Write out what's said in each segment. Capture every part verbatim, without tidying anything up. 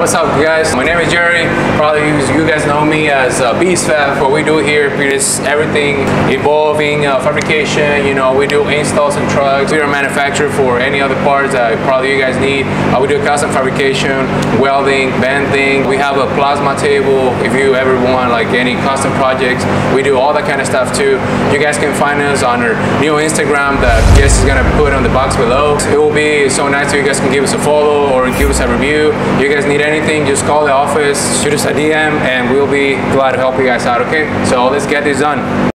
What's up guys, my name is Jerry. Probably you guys know me as uh, Beast Fab. What we do here is everything involving uh, fabrication. You know, we do installs and trucks. We are a manufacturer for any other parts that probably you guys need. Uh, we do custom fabrication, welding, banding. We have a plasma table if you ever want like any custom projects. We do all that kind of stuff too. You guys can find us on our new Instagram that Jess is gonna put on the box below. It will be so nice if you guys can give us a follow or give us a review. You guys need any anything, just call the office, shoot us a D M, and we'll be glad to help you guys out, okay? So let's get this done.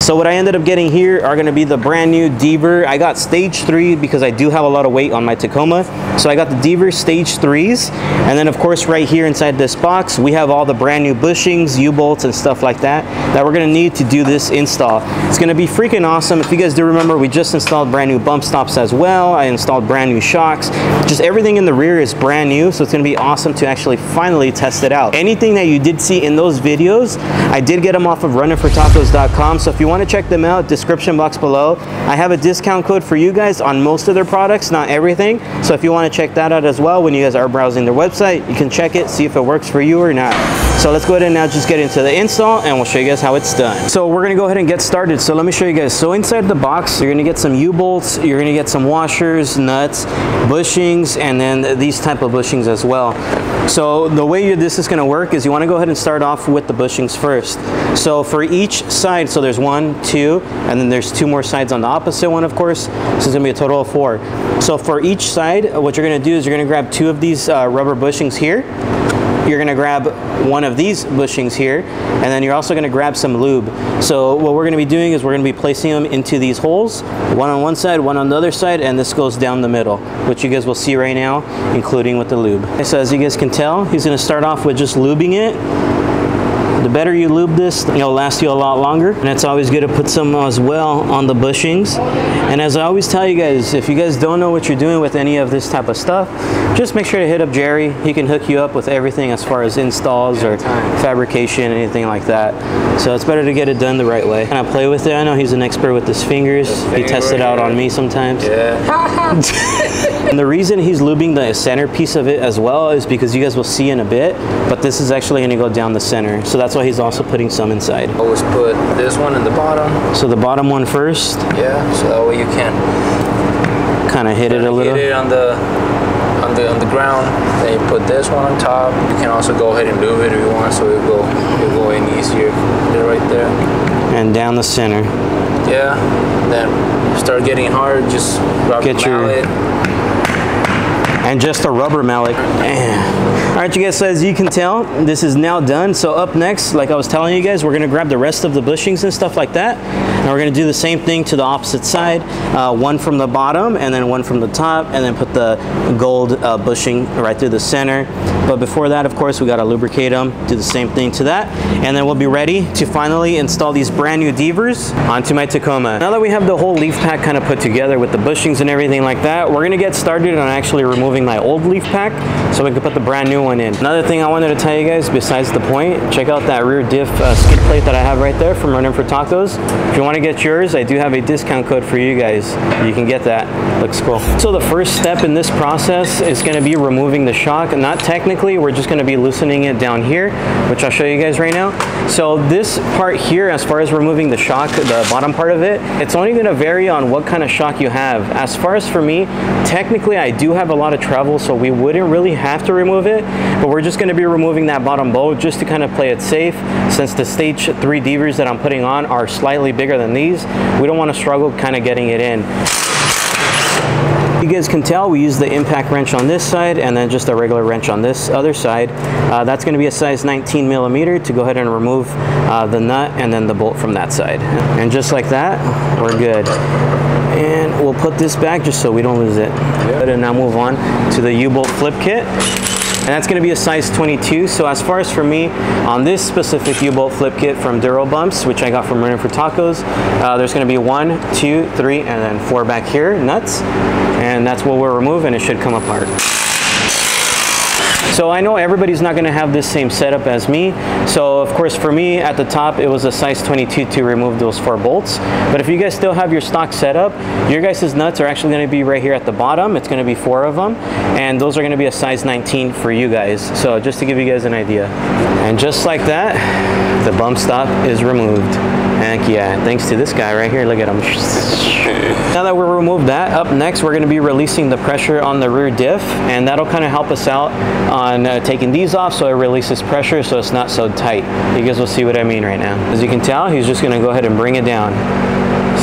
So what I ended up getting here are gonna be the brand new Deaver. I got stage three because I do have a lot of weight on my Tacoma. So I got the Deaver stage threes. And then of course right here inside this box, we have all the brand new bushings, U-bolts and stuff like that, that we're gonna need to do this install. It's gonna be freaking awesome. If you guys do remember, we just installed brand new bump stops as well. I installed brand new shocks. Just everything in the rear is brand new. So it's gonna be awesome to actually finally test it out. Anything that you did see in those videos, I did get them off of runnin for tacos dot com. So if you want to check them out, description box below. I have a discount code for you guys on most of their products, not everything. So if you want to check that out as well, when you guys are browsing their website, you can check it, see if it works for you or not. So let's go ahead and now just get into the install and we'll show you guys how it's done. So we're going to go ahead and get started. So let me show you guys. So inside the box, you're going to get some U-bolts, you're going to get some washers, nuts, bushings, and then these type of bushings as well. So the way you, this is going to work is you want to go ahead and start off with the bushings first. So for each side, so there's one, two, and then there's two more sides on the opposite one, of course. So it's gonna be a total of four. So for each side, what you're gonna do is you're gonna grab two of these uh, rubber bushings here. You're gonna grab one of these bushings here, and then you're also gonna grab some lube. So what we're gonna be doing is we're gonna be placing them into these holes, one on one side, one on the other side, and this goes down the middle, which you guys will see right now, including with the lube. Okay, so as you guys can tell, he's gonna start off with just lubing it. The better you lube this, it'll last you a lot longer. And it's always good to put some as well on the bushings. And as I always tell you guys, if you guys don't know what you're doing with any of this type of stuff, just make sure to hit up Jerry. He can hook you up with everything as far as installs or fabrication, anything like that. So it's better to get it done the right way. And I play with it. I know he's an expert with his fingers. He tests it out on me sometimes. Yeah. And the reason he's lubing the center piece of it as well is because you guys will see in a bit, but this is actually gonna go down the center. So that's why he's also putting some inside. Always put this one in the bottom. So the bottom one first. Yeah, so that way you can kind of hit it a little. Hit it on the, on, the, on the ground. Then you put this one on top. You can also go ahead and lube it if you want, so it'll go, it'll go in easier. They're right there. And down the center. Yeah, then start getting hard, just grab the mallet. And just a rubber mallet. All right, you guys, so as you can tell, this is now done. So up next, like I was telling you guys, we're gonna grab the rest of the bushings and stuff like that. And we're gonna do the same thing to the opposite side, uh, one from the bottom and then one from the top, and then put the gold uh, bushing right through the center. But before that, of course, we gotta lubricate them, do the same thing to that. And then we'll be ready to finally install these brand new Deavers onto my Tacoma. Now that we have the whole leaf pack kind of put together with the bushings and everything like that, we're gonna get started on actually removing my old leaf pack so we can put the brand new one in. Another thing I wanted to tell you guys besides the point, check out that rear diff uh, skid plate that I have right there from Runnin for Tacos. If you want to get yours, I do have a discount code for you guys. You can get that. Looks cool. So the first step in this process is going to be removing the shock. Not technically, we're just going to be loosening it down here, which I'll show you guys right now. So this part here, as far as removing the shock, the bottom part of it, it's only going to vary on what kind of shock you have. As far as for me, technically I do have a lot of travel, so we wouldn't really have to remove it, but we're just going to be removing that bottom bolt just to kind of play it safe, since the stage three Deavers that I'm putting on are slightly bigger than these. We don't want to struggle kind of getting it in. You guys can tell we use the impact wrench on this side and then just a regular wrench on this other side. Uh, that's going to be a size nineteen millimeter to go ahead and remove uh, the nut and then the bolt from that side. And just like that, we're good. And we'll put this back just so we don't lose it. Yep. And now move on to the U-bolt flip kit. And that's gonna be a size twenty-two. So as far as for me, on this specific U-bolt flip kit from Duro Bumps, which I got from Runnin for Tacos, uh, there's gonna be one, two, three, and then four back here, nuts. And that's what we'll remove, and it should come apart. So I know everybody's not going to have this same setup as me. So of course for me at the top it was a size twenty-two to remove those four bolts. But if you guys still have your stock setup, your guys' nuts are actually going to be right here at the bottom. It's going to be four of them, and those are going to be a size nineteen for you guys. So just to give you guys an idea. And just like that, the bump stop is removed. Heck yeah, thanks to this guy right here. Look at him. Now that we've removed that, up next we're going to be releasing the pressure on the rear diff, and that'll kind of help us out on uh, taking these off so it releases pressure so it's not so tight. You guys will see what I mean right now. As you can tell, he's just going to go ahead and bring it down.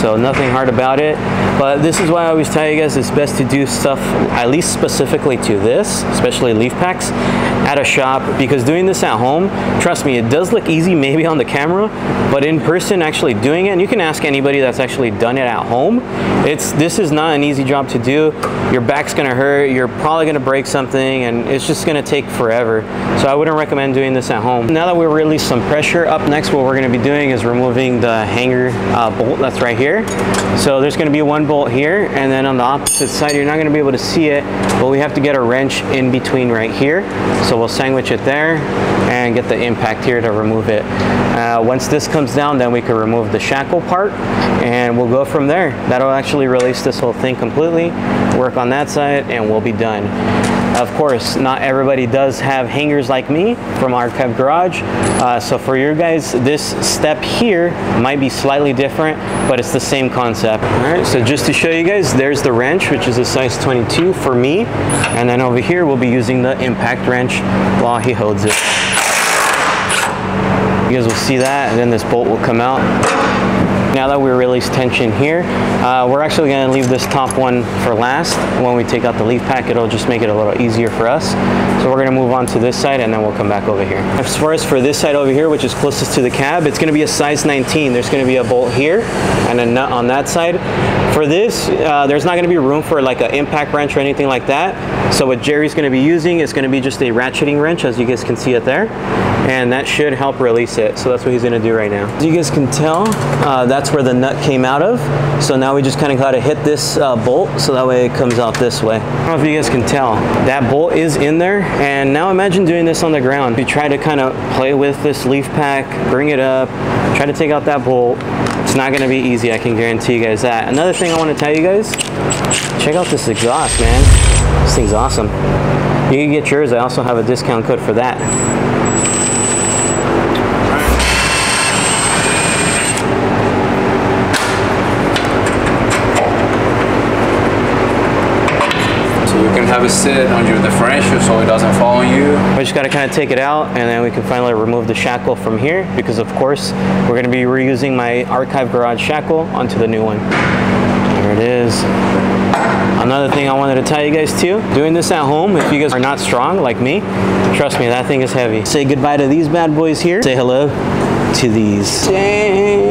So nothing hard about it. But this is why I always tell you guys it's best to do stuff, at least specifically to this, especially leaf packs, at a shop, because doing this at home, trust me, it does look easy maybe on the camera, but in person actually doing it, and you can ask anybody that's actually done it at home, it's this is not an easy job to do. Your back's gonna hurt, you're probably gonna break something, and it's just gonna take forever. So I wouldn't recommend doing this at home. Now that we've released some pressure, up next what we're gonna be doing is removing the hanger uh, bolt that's right here. So there's going to be one bolt here, and then on the opposite side you're not going to be able to see it, but we have to get a wrench in between right here, so we'll sandwich it there and get the impact here to remove it. Uh, once this comes down, then we can remove the shackle part and we'll go from there. That'll actually release this whole thing completely. Work on that side and we'll be done. Of course, not everybody does have hangers like me from Archive Garage, uh, so for your guys this step here might be slightly different, but it's the same concept. Alright, so just to show you guys, there's the wrench, which is a size twenty-two for me, and then over here we'll be using the impact wrench while he holds it. You guys will see that, and then this bolt will come out. Now that we release tension here, uh, we're actually going to leave this top one for last. When we take out the leaf pack, it'll just make it a little easier for us. So we're going to move on to this side and then we'll come back over here. As far as for this side over here, which is closest to the cab, it's going to be a size nineteen. There's going to be a bolt here and a nut on that side. For this, uh, there's not going to be room for like an impact wrench or anything like that. So what Jerry's going to be using is going to be just a ratcheting wrench, as you guys can see it there. And that should help release it. So that's what he's going to do right now. As you guys can tell, uh, that That's where the nut came out of. So now we just kind of got to hit this uh, bolt so that way it comes out this way. I don't know if you guys can tell, that bolt is in there. And now imagine doing this on the ground. You try to kind of play with this leaf pack, bring it up, try to take out that bolt. It's not going to be easy, I can guarantee you guys that. Another thing I want to tell you guys, check out this exhaust, man. This thing's awesome. You can get yours, I also have a discount code for that. Have it sit under the furniture so it doesn't fall on you. We just got to kind of take it out, and then we can finally remove the shackle from here, because of course we're going to be reusing my Archive Garage shackle onto the new one. There it is. Another thing I wanted to tell you guys too, doing this at home, if you guys are not strong like me, trust me, that thing is heavy. Say goodbye to these bad boys here. Say hello to these. Damn.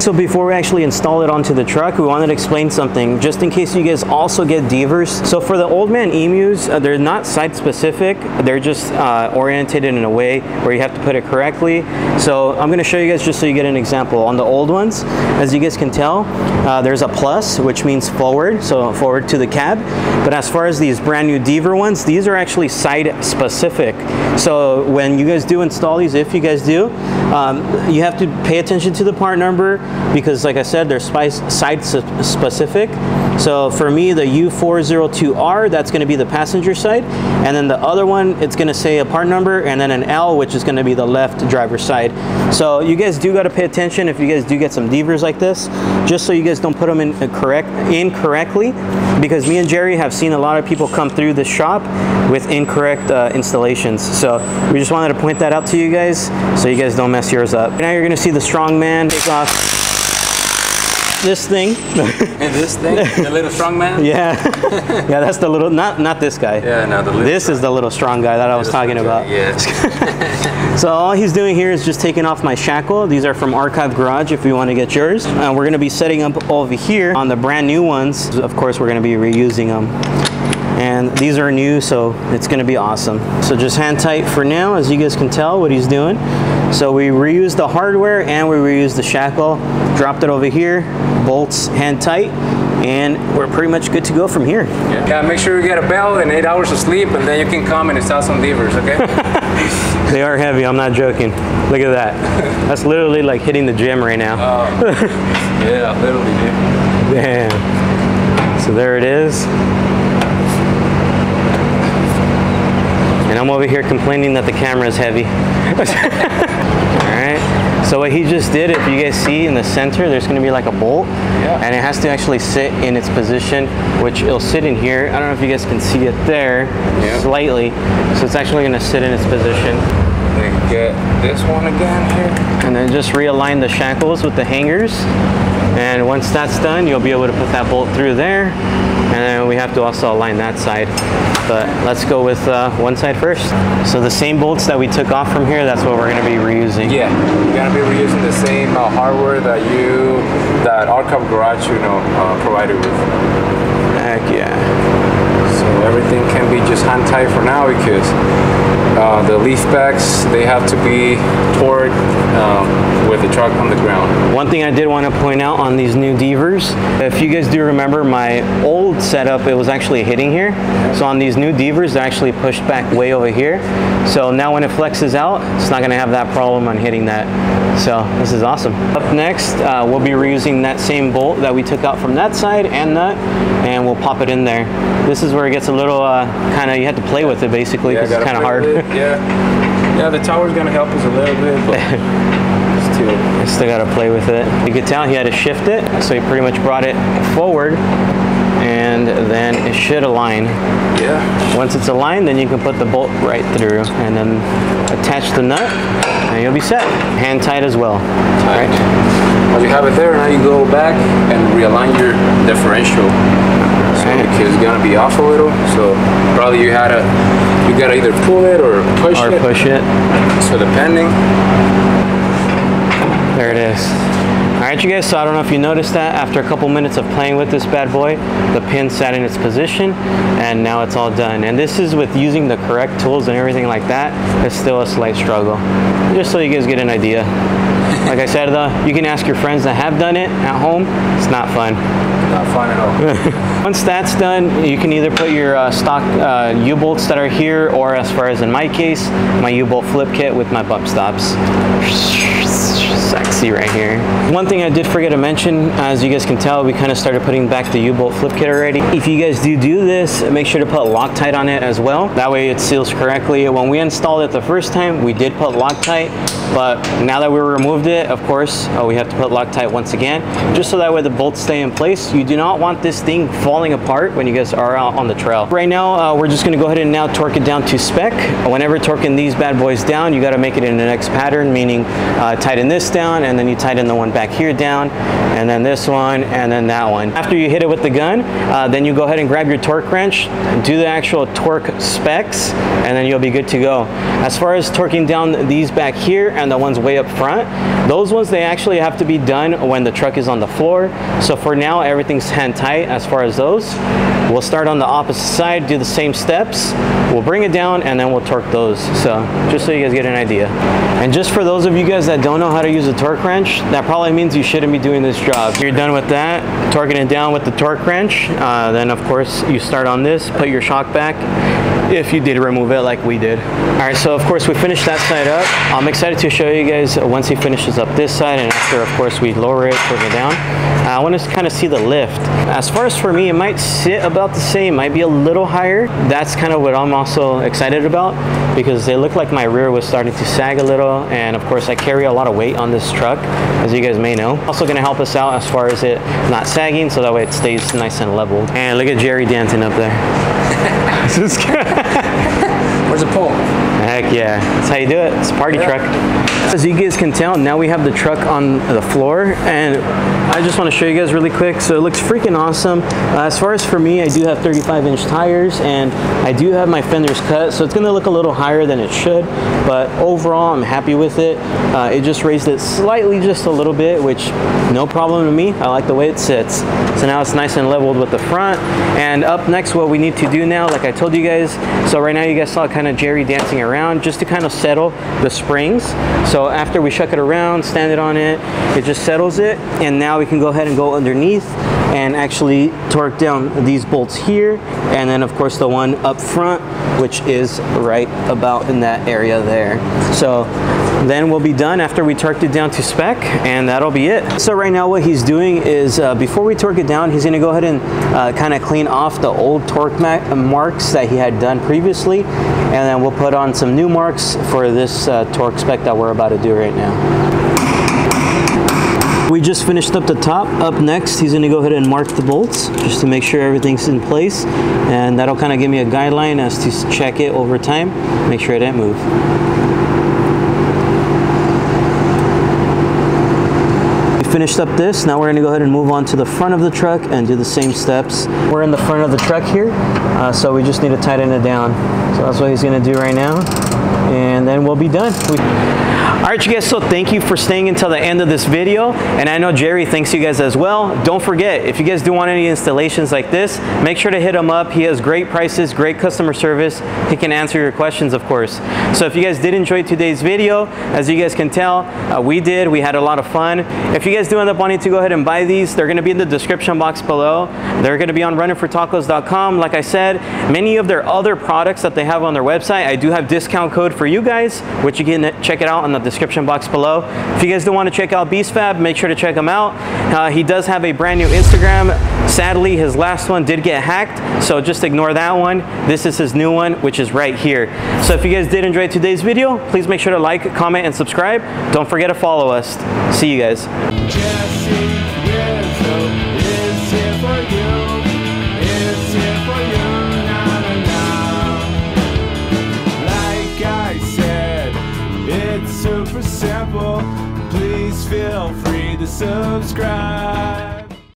So before we actually install it onto the truck, we wanted to explain something just in case you guys also get Deavers. So for the old man emus, uh, they're not site specific, they're just uh, oriented in a way where you have to put it correctly. So I'm going to show you guys just so you get an example. On the old ones, as you guys can tell, uh, there's a plus, which means forward, so forward to the cab. But as far as these brand new Deaver ones, these are actually site specific. So when you guys do install these, if you guys do, um, you have to pay attention to the part number, because like I said, they're side specific. So for me, the U four oh two R, that's going to be the passenger side, and then the other one, it's going to say a part number and then an L, which is going to be the left driver's side. So you guys do got to pay attention if you guys do get some Deavers like this, just so you guys don't put them in correct incorrectly, because me and Jerry have seen a lot of people come through the shop with incorrect uh, installations. So we just wanted to point that out to you guys so you guys don't mess yours up. Now you're going to see the strong man take off this thing and this thing, the little strong man. Yeah, yeah, that's the little, not not this guy. Yeah, no, the little this strong. Is the little strong guy that the I was talking about. Yeah. So all he's doing here is just taking off my shackle. These are from Archive Garage if you want to get yours. Uh, we're going to be setting up over here on the brand new ones. Of course, we're going to be reusing them. And these are new, so it's going to be awesome. So just hand tight for now, as you guys can tell what he's doing. So we reused the hardware and we reused the shackle. Dropped it over here, bolts hand tight, and we're pretty much good to go from here. Yeah, yeah, make sure you get a bell and eight hours of sleep, and then you can come and install some levers, okay? They are heavy, I'm not joking. Look at that. That's literally like hitting the gym right now. Um, yeah, literally, dude. Damn. So there it is. And I'm over here complaining that the camera is heavy. All right. So what he just did, if you guys see in the center, there's gonna be like a bolt. Yeah. And it has to actually sit in its position, which it'll sit in here. I don't know if you guys can see it there, yeah, slightly. So it's actually gonna sit in its position. Get this one again here. And then just realign the shackles with the hangers. And once that's done, you'll be able to put that bolt through there. And then we have to also align that side. But let's go with uh, one side first. So the same bolts that we took off from here, that's what we're gonna be reusing. Yeah, you're gonna be reusing the same uh, hardware that you, that Archive Garage, you know, uh, provided with. Heck yeah. So everything can be just hand tied for now, because Uh, the leaf backs, they have to be torqued um, with the truck on the ground. One thing I did want to point out on these new Deavers, if you guys do remember my old setup, it was actually hitting here. So on these new Deavers, they're actually pushed back way over here. So now when it flexes out, it's not going to have that problem on hitting that. So this is awesome. Up next, uh, we'll be reusing that same bolt that we took out from that side and that, and we'll pop it in there. This is where it gets a little uh, kind of, you have to play with it basically, because yeah, it's kind of hard. It. Yeah, yeah, the tower's going to help us a little bit, but still. I still got to play with it. You could tell he had to shift it, so he pretty much brought it forward, and then it should align. Yeah. Once it's aligned, then you can put the bolt right through, and then attach the nut. And you'll be set. Hand tight as well. Tight. Right. Well, you have it there. Now you go back and realign your differential. So right. It's gonna be off a little. So probably you had to, you gotta either pull it or push or it. Or push it. So depending. There it is. All right, you guys, so I don't know if you noticed that after a couple minutes of playing with this bad boy, the pin sat in its position and now it's all done. And this is with using the correct tools and everything like that. It's still a slight struggle. Just so you guys get an idea. Like I said, though, you can ask your friends that have done it at home. It's not fun. Not fun at all. Once that's done, you can either put your uh, stock uh, U-bolts that are here, or as far as in my case, my U-bolt flip kit with my bump stops. Sexy right here. One thing I did forget to mention, as you guys can tell, we kind of started putting back the U-bolt flip kit already. If you guys do do this, make sure to put Loctite on it as well. That way it seals correctly. When we installed it the first time, we did put Loctite, but now that we removed it, of course, oh, we have to put Loctite once again, just so that way the bolts stay in place. You do not want this thing falling apart when you guys are out on the trail. Right now, uh, we're just gonna go ahead and now torque it down to spec. Whenever torquing these bad boys down, you gotta make it in the next pattern, meaning uh, tighten this down, Down, and then you tighten the one back here down, and then this one, and then that one. After you hit it with the gun, uh, then you go ahead and grab your torque wrench, do the actual torque specs, and then you'll be good to go. As far as torquing down these back here and the ones way up front, those ones, they actually have to be done when the truck is on the floor. So for now, everything's hand tight as far as those. We'll start on the opposite side, do the same steps, we'll bring it down, and then we'll torque those. So just so you guys get an idea. And just for those of you guys that don't know how to use a torque wrench, that probably means you shouldn't be doing this job. You're done with that, torquing it down with the torque wrench, uh, then of course you start on this, put your shock back, if you did remove it like we did. All right, so of course we finished that side up. I'm excited to show you guys once he finishes up this side, and after of course we lower it further down. I want to kind of see the lift. As far as for me, it might sit about the same, might be a little higher. That's kind of what I'm also excited about, because they look like my rear was starting to sag a little, and of course I carry a lot of weight on this truck, as you guys may know. Also going to help us out as far as it not sagging, so that way it stays nice and level. And look at Jerry dancing up there. This is good. Where's the pole? Heck yeah, that's how you do it. It's a party yeah. truck. As you guys can tell, now we have the truck on the floor, and I just want to show you guys really quick. So it looks freaking awesome. Uh, as far as for me, I do have thirty-five inch tires, and I do have my fenders cut, so it's going to look a little higher than it should, but overall I'm happy with it. Uh, it just raised it slightly, just a little bit, which no problem to me. I like the way it sits. So now it's nice and leveled with the front. And up next, what we need to do now, like I told you guys, so right now you guys saw kind of Jerry dancing around just to kind of settle the springs. So after we shuck it around, stand it on it, it just settles it, and now we can go ahead and go underneath and actually torque down these bolts here, and then of course the one up front, which is right about in that area there. So then we'll be done after we torqued it down to spec, and that'll be it. So right now what he's doing is, uh, before we torque it down, he's gonna go ahead and uh, kind of clean off the old torque ma marks that he had done previously, and then we'll put on some new marks for this uh, torque spec that we're about to do right now. We just finished up the top. Up next, he's gonna go ahead and mark the bolts just to make sure everything's in place, and that'll kind of give me a guideline as to check it over time, make sure it didn't move. Finished up this. Now we're gonna go ahead and move on to the front of the truck and do the same steps. We're in the front of the truck here, uh, so we just need to tighten it down. So that's what he's gonna do right now, and then we'll be done. We All right, you guys, so thank you for staying until the end of this video, and I know Jerry thanks you guys as well. Don't forget, if you guys do want any installations like this, make sure to hit him up. He has great prices, great customer service. He can answer your questions, of course. So if you guys did enjoy today's video, as you guys can tell, uh, we did. We had a lot of fun. If you guys do end up wanting to go ahead and buy these, they're gonna be in the description box below. They're gonna be on runnin for tacos dot com. Like I said, many of their other products that they have on their website, I do have discount code for you guys, which you can check it out on the description box below. If you guys don't want to check out Beast Fab, make sure to check him out. Uh, he does have a brand new Instagram. Sadly, his last one did get hacked, so just ignore that one. This is his new one, which is right here. So if you guys did enjoy today's video, please make sure to like, comment, and subscribe. Don't forget to follow us. See you guys. Jesse Rizo is here for you. Super simple, please feel free to subscribe.